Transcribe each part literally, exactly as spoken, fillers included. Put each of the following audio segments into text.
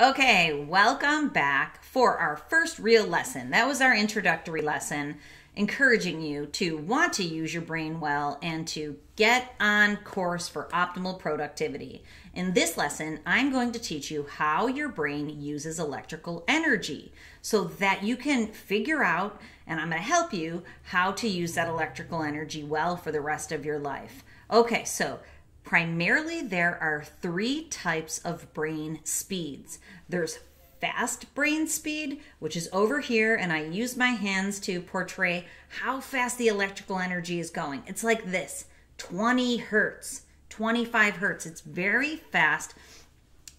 Okay, welcome back for our first real lesson. That was our introductory lesson, encouraging you to want to use your brain well and to get on course for optimal productivity. In this lesson, I'm going to teach you how your brain uses electrical energy so that you can figure out, and I'm going to help you, how to use that electrical energy well for the rest of your life. Okay, so primarily, there are three types of brain speeds. There's fast brain speed, which is over here, and I use my hands to portray how fast the electrical energy is going. It's like this, twenty hertz, twenty-five hertz. It's very fast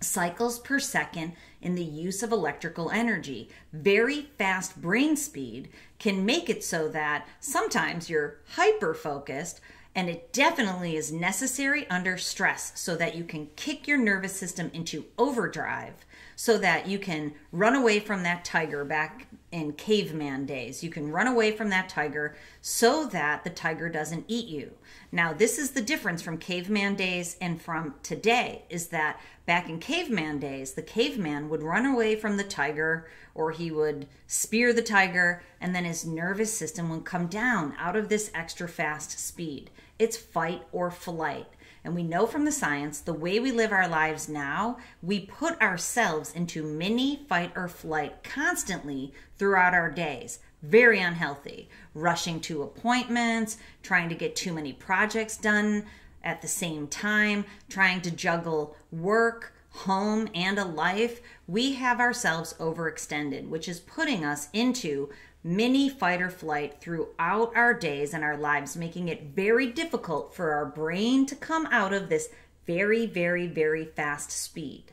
cycles per second in the use of electrical energy. Very fast brain speed can make it so that sometimes you're hyper-focused, and it definitely is necessary under stress so that you can kick your nervous system into overdrive so that you can run away from that tiger back in caveman days. You can run away from that tiger so that the tiger doesn't eat you. Now, this is the difference from caveman days and from today, is that back in caveman days, the caveman would run away from the tiger, or he would spear the tiger, and then his nervous system would come down out of this extra fast speed. It's fight or flight. And we know from the science, the way we live our lives now, we put ourselves into mini fight or flight constantly throughout our days. Very unhealthy. Rushing to appointments, trying to get too many projects done at the same time, trying to juggle work, home, and a life. We have ourselves overextended, which is putting us into mini fight or flight throughout our days and our lives, making it very difficult for our brain to come out of this very, very, very fast speed.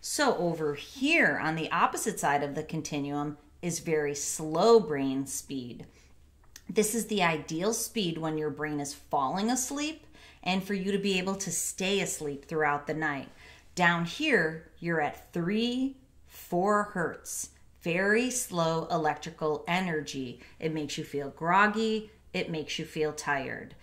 So over here on the opposite side of the continuum is very slow brain speed. This is the ideal speed when your brain is falling asleep and for you to be able to stay asleep throughout the night. Down here, you're at three, four hertz. Very slow electrical energy. It makes you feel groggy. It makes you feel tired.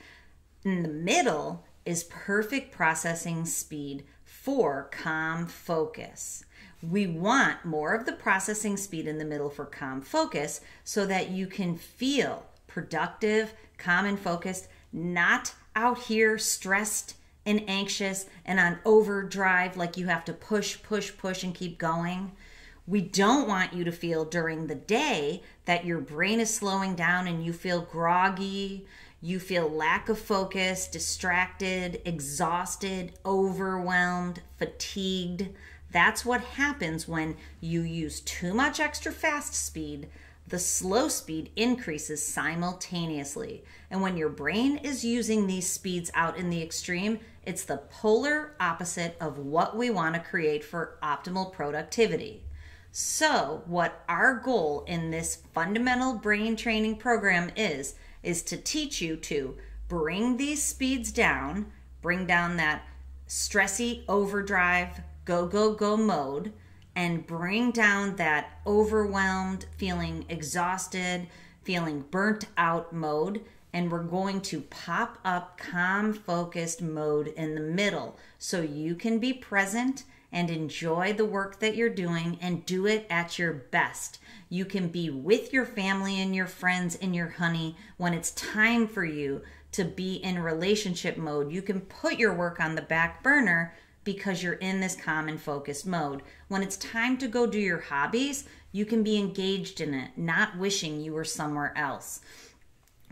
In the middle is perfect processing speed for calm focus. We want more of the processing speed in the middle for calm focus so that you can feel productive, calm, and focused, not out here stressed and anxious and on overdrive like you have to push, push, push and keep going. We don't want you to feel during the day that your brain is slowing down and you feel groggy, you feel lack of focus, distracted, exhausted, overwhelmed, fatigued. That's what happens when you use too much extra fast speed. The slow speed increases simultaneously. And when your brain is using these speeds out in the extreme, it's the polar opposite of what we want to create for optimal productivity. So what our goal in this fundamental brain training program is, is to teach you to bring these speeds down, bring down that stressy overdrive, go, go, go mode, and bring down that overwhelmed, feeling exhausted, feeling burnt out mode. And we're going to pop up calm, focused mode in the middle so you can be present and enjoy the work that you're doing and do it at your best. You can be with your family and your friends and your honey when it's time for you to be in relationship mode. You can put your work on the back burner because you're in this calm and focused mode. When it's time to go do your hobbies, you can be engaged in it, not wishing you were somewhere else.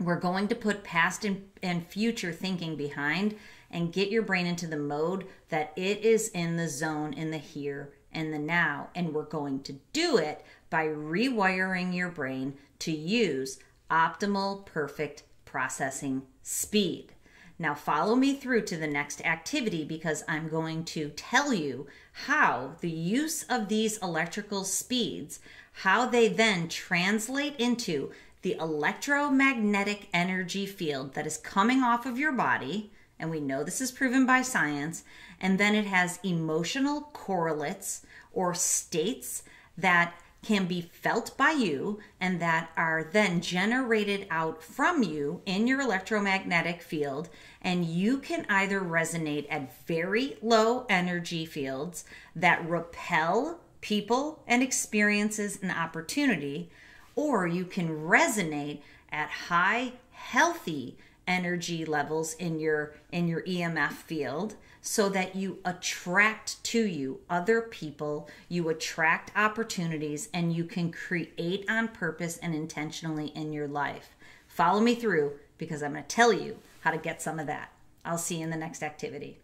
We're going to put past and, and future thinking behind and get your brain into the mode that it is in the zone, in the here and the now. And we're going to do it by rewiring your brain to use optimal, perfect processing speed. Now follow me through to the next activity because I'm going to tell you how the use of these electrical speeds, how they then translate into the electromagnetic energy field that is coming off of your body, and we know this is proven by science, and then it has emotional correlates or states that can be felt by you and that are then generated out from you in your electromagnetic field, and you can either resonate at very low energy fields that repel people and experiences and opportunity, or you can resonate at high, healthy energy levels in your in your E M F field so that you attract to you other people, you attract opportunities, and you can create on purpose and intentionally in your life. Follow me through because I'm going to tell you how to get some of that. I'll see you in the next activity.